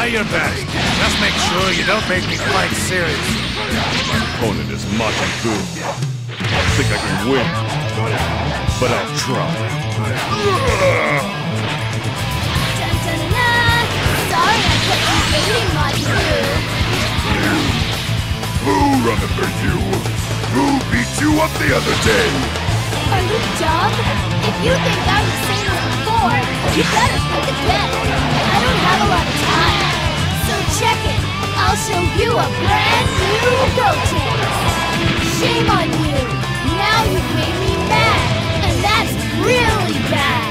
Try your best. Just make sure you don't make me quite serious. My opponent is Majin Buu. I think I can win, but I'll try. Sorry I kept you hating Majin Buu. Boo remember you. Boo beat you up the other day. Are you dumb? If you think I was saying it before, you better think again. I don't have a lot of time. So check it. I'll show you a brand new go-to. Shame on you. Now you've made me mad. And that's really bad.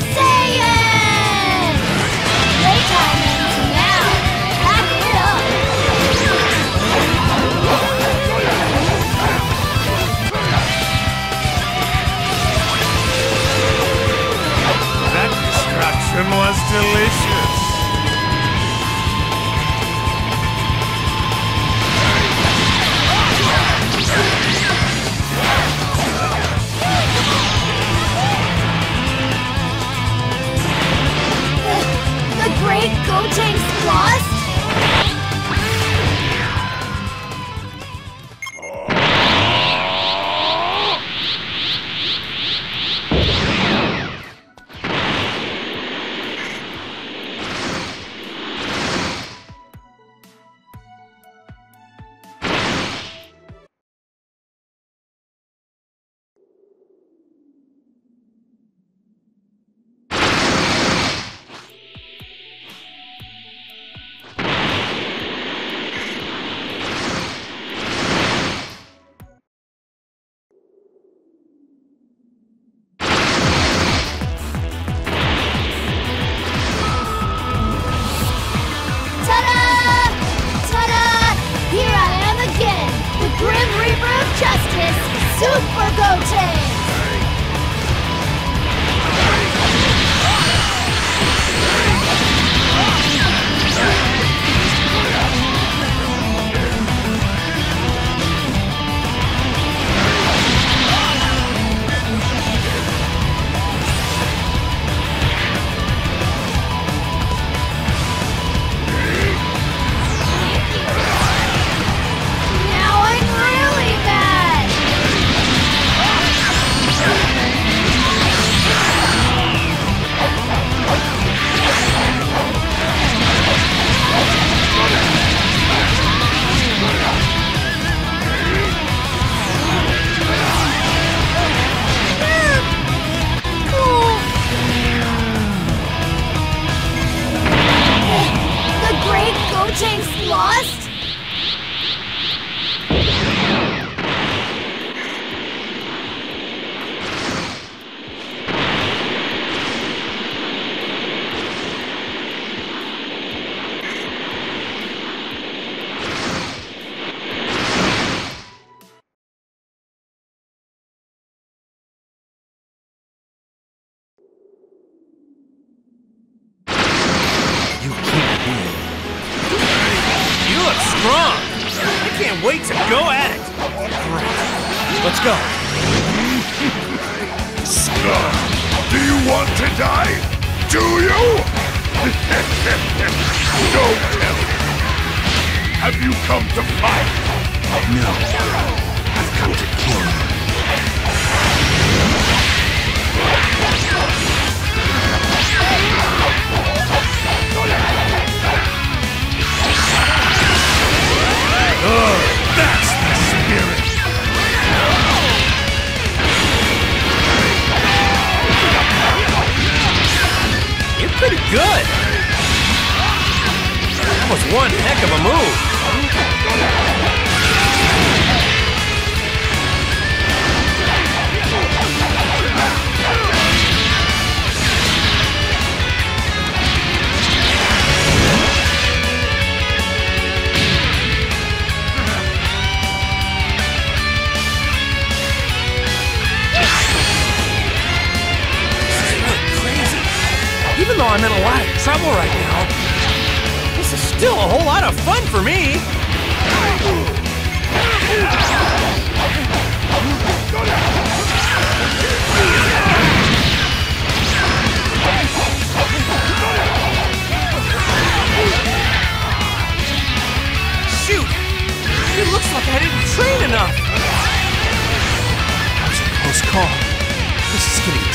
Super Saiyan! Playtime ends now. Pack it up. That destruction was delicious. The great Goten's lost?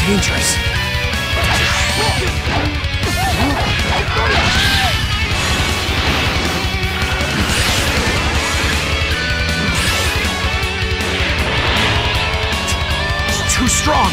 dangerous. Too strong.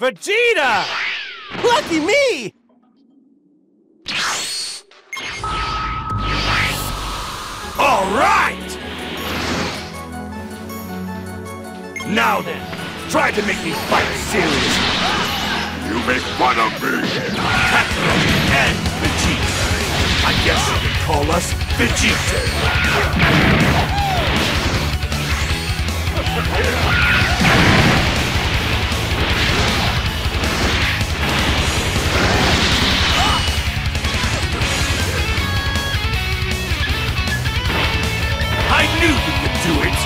Vegeta! Lucky me! All right! Now then, try to make me fight serious. You make fun of me! Kakarot and Vegeta. I guess you can call us Vegeta. I knew you could do it!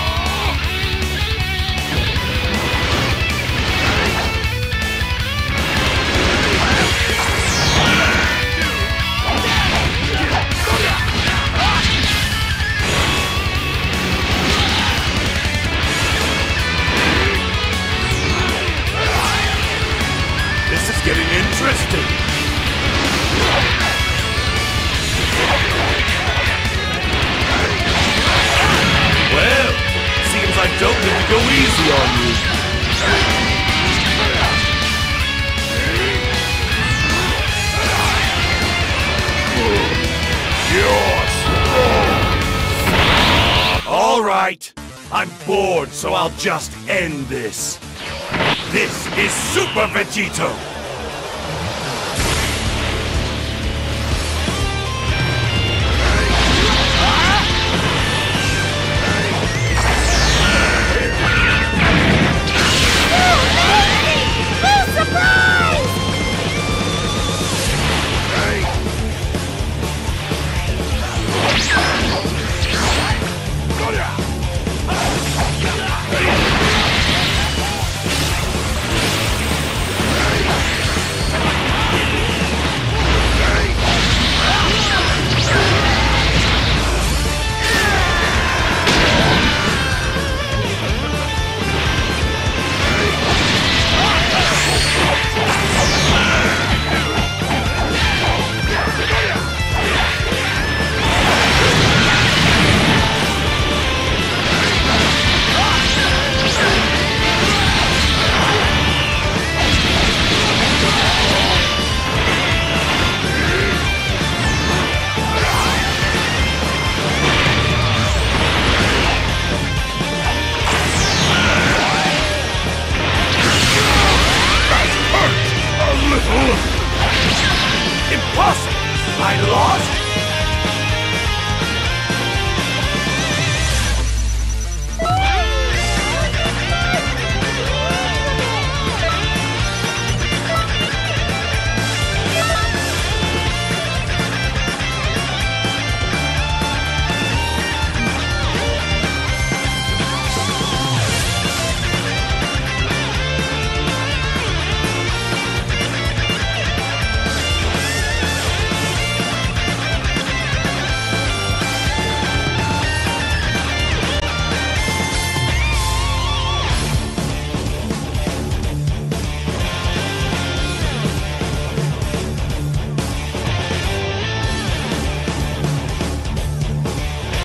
This is getting interesting! I don't think to go easy on you. You're strong. All right. I'm bored, so I'll just end this. This is Super Vegito.